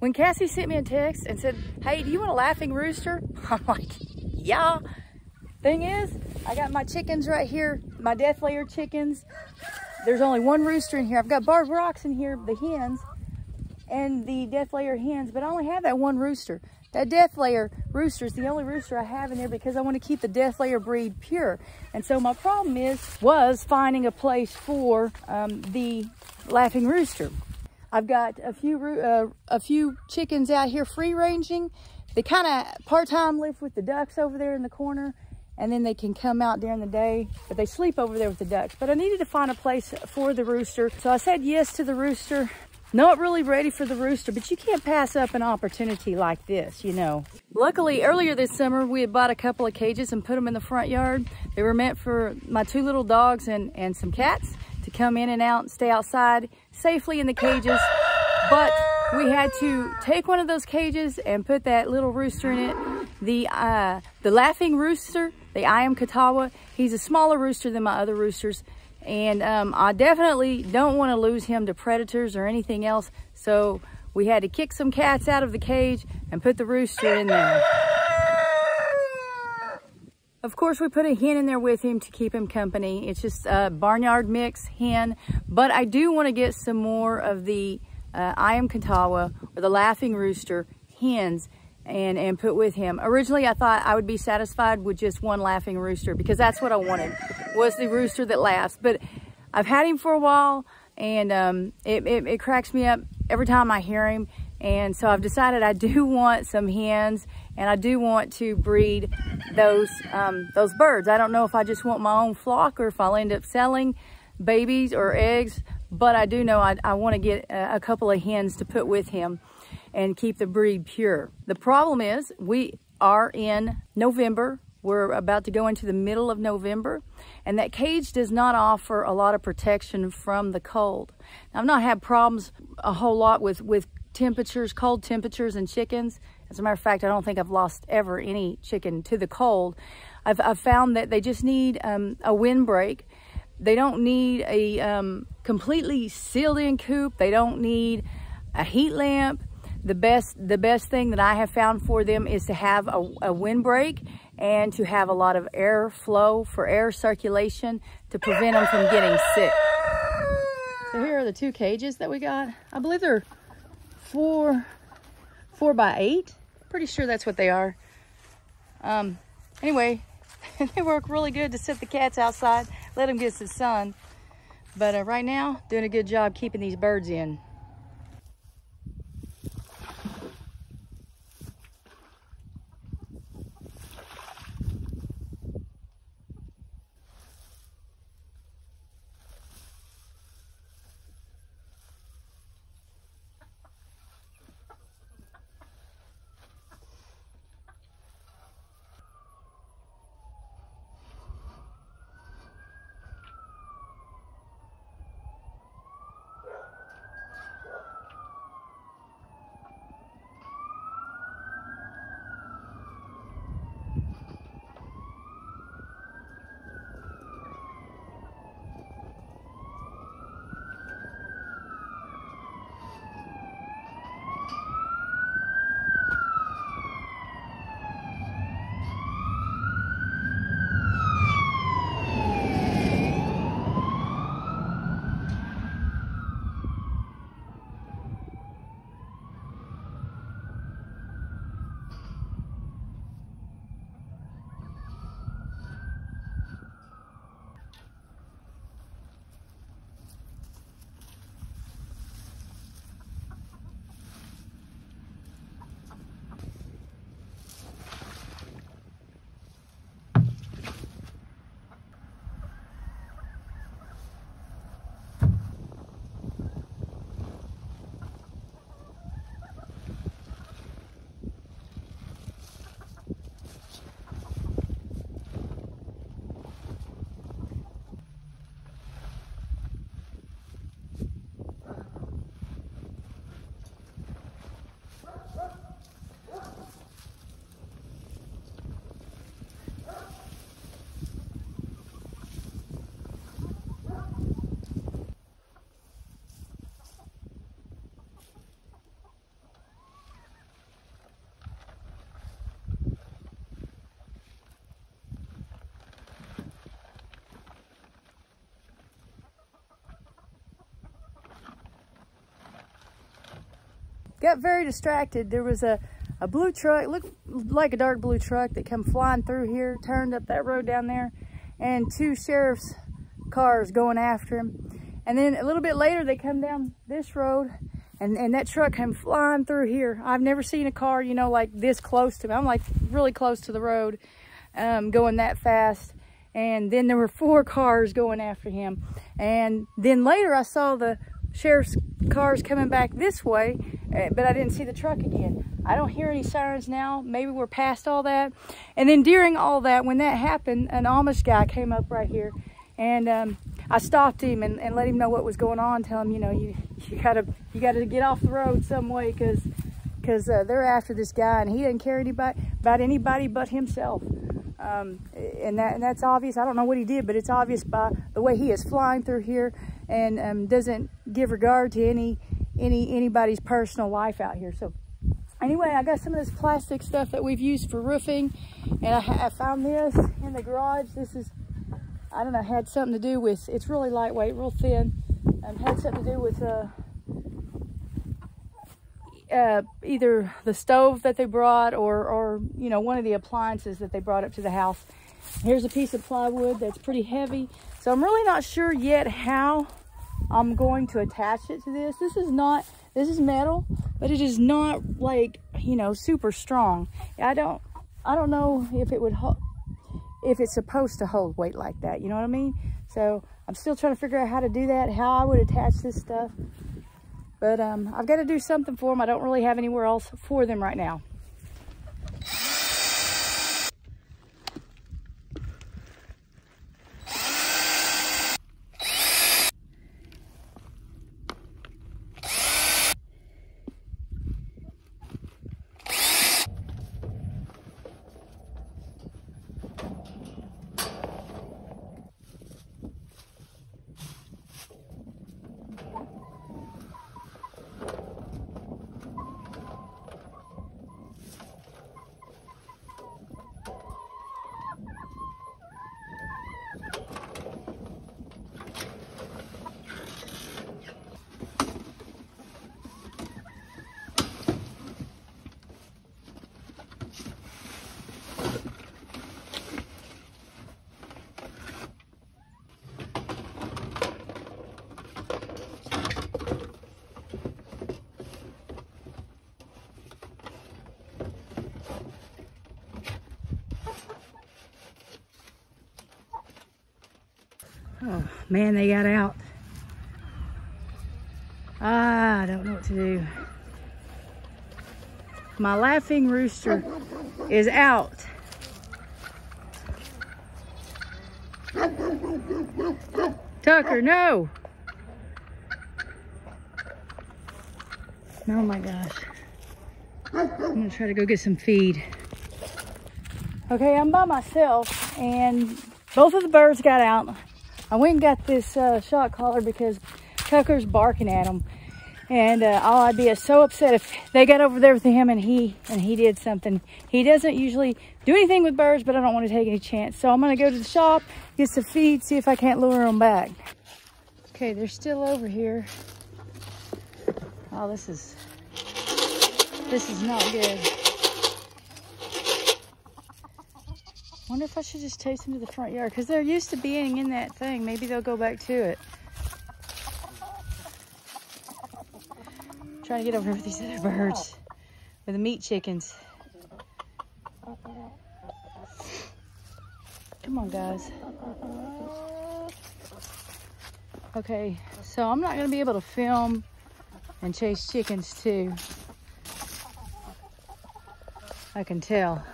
When Cassie sent me a text and said, hey, do you want a laughing rooster? I'm like, yeah. Thing is, I got my chickens right here, my death layer chickens. There's only one rooster in here. I've got barred rocks in here, the hens, and the death layer hens, but I only have that one rooster. That death layer rooster is the only rooster I have in there because I want to keep the death layer breed pure. And so my problem was finding a place for the laughing rooster. I've got a few chickens out here free ranging. They kind of part-time live with the ducks over there in the corner, and then they can come out during the day, but they sleep over there with the ducks. But I needed to find a place for the rooster, so I said yes to the rooster. Not really ready for the rooster, but you can't pass up an opportunity like this, you know. Luckily, earlier this summer, we had bought a couple of cages and put them in the front yard. They were meant for my two little dogs and some cats to come in and out and stay outside safely in the cages. But we had to take one of those cages and put that little rooster in it. The laughing rooster, the Ayam Ketawa, he's a smaller rooster than my other roosters. And I definitely don't want to lose him to predators or anything else. So we had to kick some cats out of the cage and put the rooster in there. Of course, we put a hen in there with him to keep him company. It's just a barnyard mix hen. But I do want to get some more of the Ayam Ketawa or the laughing rooster hens and put with him. Originally, I thought I would be satisfied with just one laughing rooster because that's what I wanted, was the rooster that laughs. But I've had him for a while, and it cracks me up every time I hear him. And so I've decided I do want some hens, and I do want to breed those birds. I don't know if I just want my own flock or if I'll end up selling babies or eggs, but I do know I want to get a couple of hens to put with him and keep the breed pure. The problem is we are in November. We're about to go into the middle of November, and that cage does not offer a lot of protection from the cold. Now, I've not had problems a whole lot with temperatures, cold temperatures and chickens. As a matter of fact, I don't think I've lost ever any chicken to the cold. I've found that they just need a windbreak. They don't need a completely sealed in coop. They don't need a heat lamp. The best thing that I have found for them is to have a windbreak and to have a lot of air flow for air circulation to prevent them from getting sick. So here are the two cages that we got. I believe they're 4 by 8. Pretty sure that's what they are. Anyway, they work really good to sit the cats outside, let them get some sun. But right now, doing a good job keeping these birds in. Got very distracted. There was a blue truck, looked like a dark blue truck that come flying through here, turned up that road down there, and two sheriff's cars going after him. And then a little bit later, they come down this road, and that truck came flying through here. I've never seen a car, you know, like this close to me. I'm like really close to the road, going that fast. And then there were four cars going after him. And then later I saw the sheriff's cars coming back this way, but I didn't see the truck again. I don't hear any sirens now. Maybe we're past all that. And then during all that, when that happened, an Amish guy came up right here, and I stopped him and let him know what was going on. Tell him, you know, you gotta get off the road some way, because they're after this guy, and he didn't care about anybody but himself. And that's obvious. I don't know what he did, but it's obvious by the way he is flying through here, and doesn't give regard to anybody's personal life out here. So anyway, I got some of this plastic stuff that we've used for roofing, and I found this in the garage. This is, I don't know, had something to do with, it's really lightweight, real thin, had something to do with either the stove that they brought, or you know, one of the appliances that they brought up to the house. Here's a piece of plywood that's pretty heavy, so I'm really not sure yet how I'm going to attach it to this. This is metal, but it is not, like, you know, super strong. I don't know if it would if it's supposed to hold weight like that, you know what I mean? So I'm still trying to figure out how to do that, how I would attach this stuff. But I've got to do something for them. I don't really have anywhere else for them right now. Oh man, they got out. I don't know what to do. My laughing rooster is out. Tucker, no! Oh my gosh. I'm gonna try to go get some feed. Okay, I'm by myself, and both of the birds got out. I went and got this shot collar because Tucker's barking at him, and I'd be so upset if they got over there with him and he did something. He doesn't usually do anything with birds, but I don't want to take any chance. So I'm gonna go to the shop, get some feed, see if I can't lure them back. Okay, they're still over here. Oh, this is not good. Wonder if I should just chase them to the front yard, because they're used to being in that thing. Maybe they'll go back to it. I'm trying to get over here with these other birds, with the meat chickens. Come on, guys. Okay, so I'm not going to be able to film and chase chickens too. I can tell.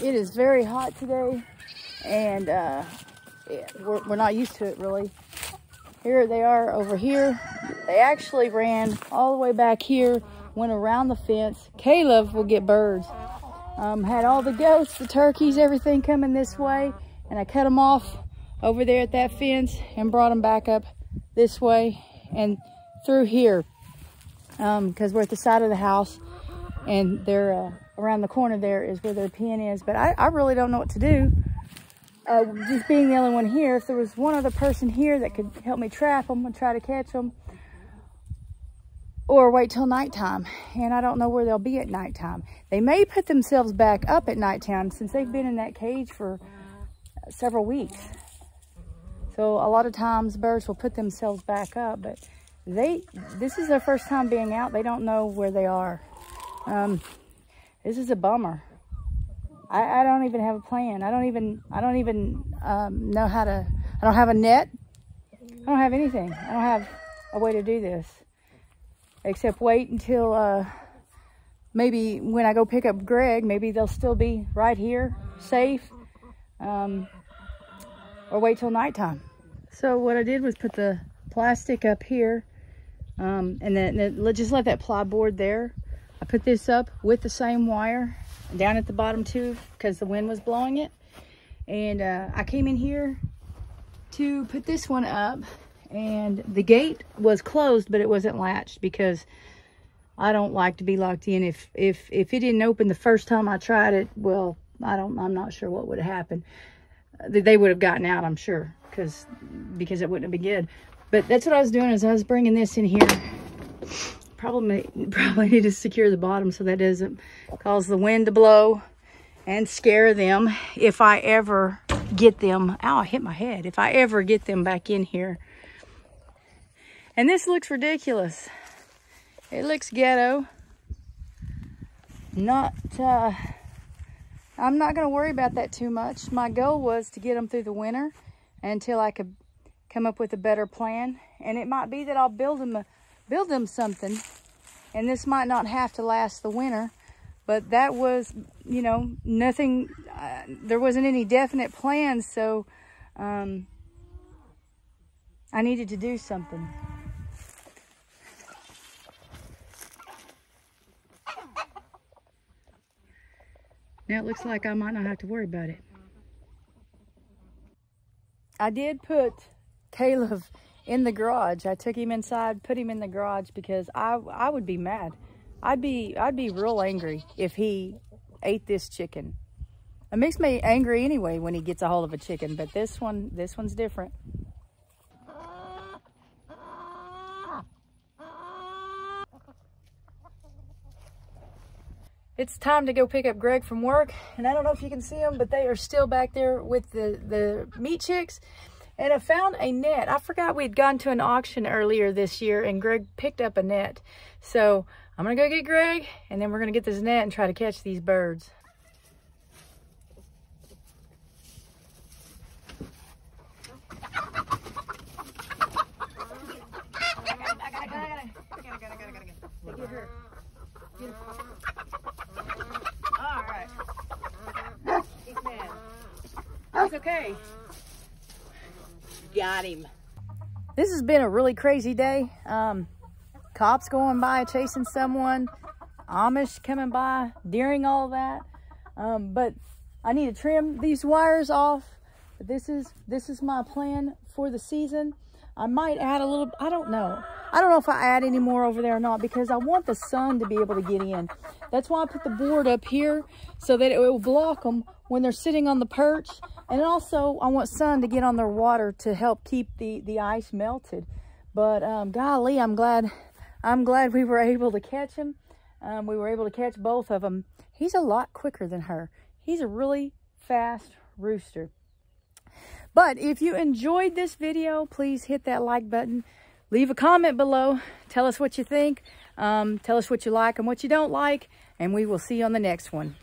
It is very hot today, and we're not used to it, really. Here they are over here. They actually ran all the way back here, went around the fence. Caleb will get birds. Had all the goats, the turkeys, everything coming this way, and I cut them off over there at that fence and brought them back up this way and through here, because we're at the side of the house, and they're around the corner. There is where their pen is, but I really don't know what to do. just being the only one here, if there was one other person here that could help me trap them and try to catch them, or wait till nighttime. And I don't know where they'll be at nighttime. They may put themselves back up at nighttime since they've been in that cage for several weeks. So a lot of times birds will put themselves back up, but this is their first time being out. They don't know where they are. This is a bummer. I don't even have a plan. I don't even know how to, I don't have a net. I don't have anything. I don't have a way to do this. Except wait until maybe when I go pick up Greg, maybe they'll still be right here, safe, or wait till nighttime. So what I did was put the plastic up here, and then just let that ply board there. I put this up with the same wire down at the bottom too, because the wind was blowing it. And I came in here to put this one up, and the gate was closed, but it wasn't latched because I don't like to be locked in. If it didn't open the first time I tried it, well, I'm not sure what would have happened. They would have gotten out, I'm sure, because it wouldn't have been good. But that's what I was doing, is I was bringing this in here. Probably need to secure the bottom so that doesn't cause the wind to blow and scare them if I ever get them. Ow, I hit my head. If I ever get them back in here. And this looks ridiculous. It looks ghetto. I'm not going to worry about that too much. My goal was to get them through the winter until I could come up with a better plan. And it might be that I'll build them something, and this might not have to last the winter. But that was, you know, nothing. There wasn't any definite plans, so I needed to do something. Now it looks like I might not have to worry about it. I did put Caleb in the garage. I took him inside, put him in the garage, because I would be mad. I'd be real angry if he ate this chicken. It makes me angry anyway when he gets a hold of a chicken, but this one's different. It's time to go pick up Greg from work, and I don't know if you can see them, but they are still back there with the meat chicks. And I found a net. I forgot we'd gone to an auction earlier this year, and Greg picked up a net. So I'm gonna go get Greg, and then we're gonna get this net and try to catch these birds. Okay. Got him. This has been a really crazy day. Cops going by chasing someone, Amish coming by, deering, all that. But I need to trim these wires off. This is my plan for the season. I might add a little, I don't know if I add any more over there or not, because I want the sun to be able to get in. That's why I put the board up here, so that it will block them when they're sitting on the perch. And also I want sun to get on their water to help keep the ice melted. But golly, I'm glad we were able to catch him. We were able to catch both of them. He's a lot quicker than her. He's a really fast rooster. But if you enjoyed this video, please hit that like button. Leave a comment below. Tell us what you think. Tell us what you like and what you don't like. And we will see you on the next one.